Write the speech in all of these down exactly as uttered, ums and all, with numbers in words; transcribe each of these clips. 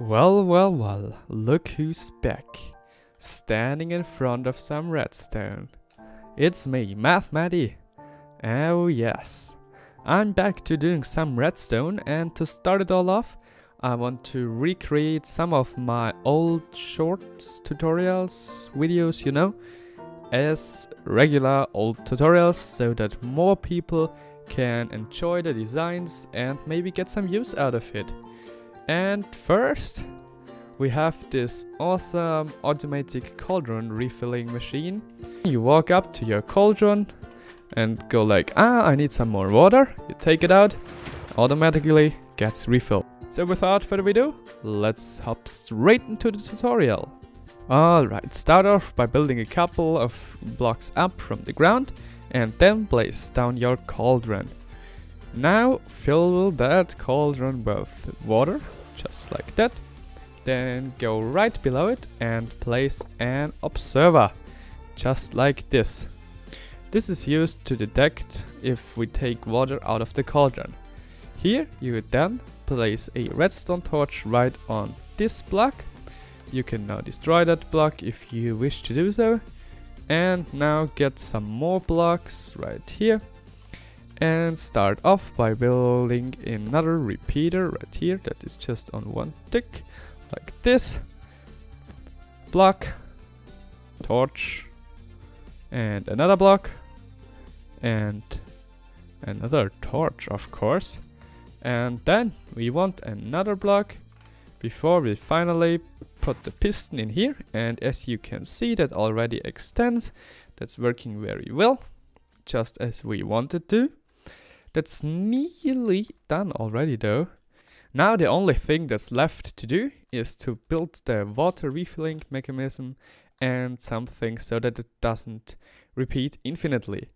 Well, well, well, look who's back, standing in front of some redstone. It's me, Math Maddie. Oh yes, I'm back to doing some redstone, and to start it all off, I want to recreate some of my old shorts, tutorials, videos, you know, as regular old tutorials, so that more people can enjoy the designs and maybe get some use out of it. And first, we have this awesome automatic cauldron refilling machine. You walk up to your cauldron and go like, ah, I need some more water. You take it out, automatically gets refilled. So without further ado, let's hop straight into the tutorial. Alright, start off by building a couple of blocks up from the ground and then place down your cauldron. Now fill that cauldron with water, just like that. Then go right below it and place an observer, just like this. This is used to detect if we take water out of the cauldron. Here you would then place a redstone torch right on this block. You can now destroy that block if you wish to do so. And now get some more blocks right here. And start off by building another repeater right here that is just on one tick, like this. Block, torch, and another block, and another torch, of course. And then we want another block before we finally put the piston in here. And as you can see, that already extends. That's working very well, just as we wanted to. That's nearly done already though. Now the only thing that's left to do is to build the water refilling mechanism and something so that it doesn't repeat infinitely.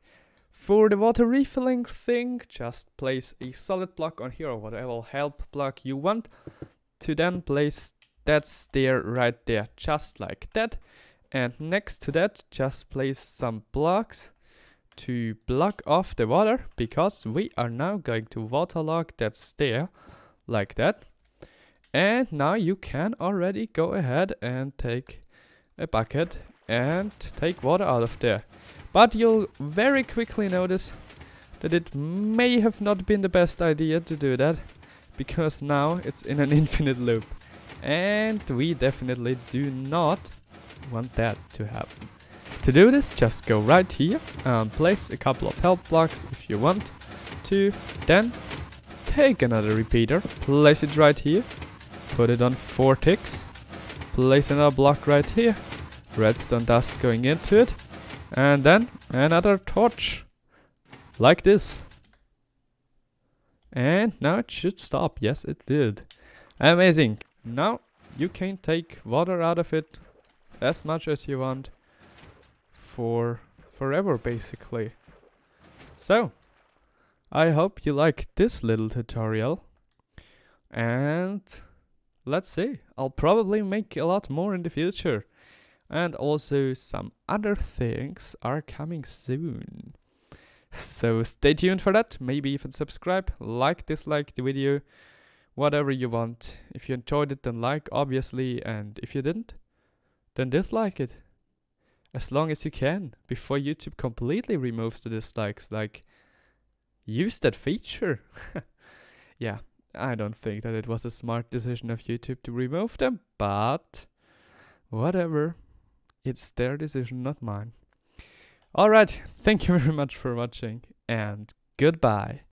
For the water refilling thing, just place a solid block on here or whatever help block you want to then place that stair right there, just like that. And next to that, just place some blocks to block off the water, because we are now going to waterlog that stair like that. And now you can already go ahead and take a bucket and take water out of there. But you'll very quickly notice that it may have not been the best idea to do that, because now it's in an infinite loop, and we definitely do not want that to happen. To do this, just go right here and place a couple of help blocks if you want to. Then take another repeater, place it right here, put it on four ticks, place another block right here, redstone dust going into it, and then another torch, like this. And now it should stop. Yes, it did. Amazing. Now you can take water out of it as much as you want, for forever basically. So I hope you like this little tutorial, and let's see, I'll probably make a lot more in the future, and also some other things are coming soon, so stay tuned for that. Maybe even subscribe, like, dislike the video, whatever you want. If you enjoyed it, then like, obviously, and if you didn't, then dislike it as long as you can, before YouTube completely removes the dislikes. Like, use that feature. Yeah, I don't think that it was a smart decision of YouTube to remove them, but whatever, it's their decision, not mine. Alright, thank you very much for watching, and goodbye.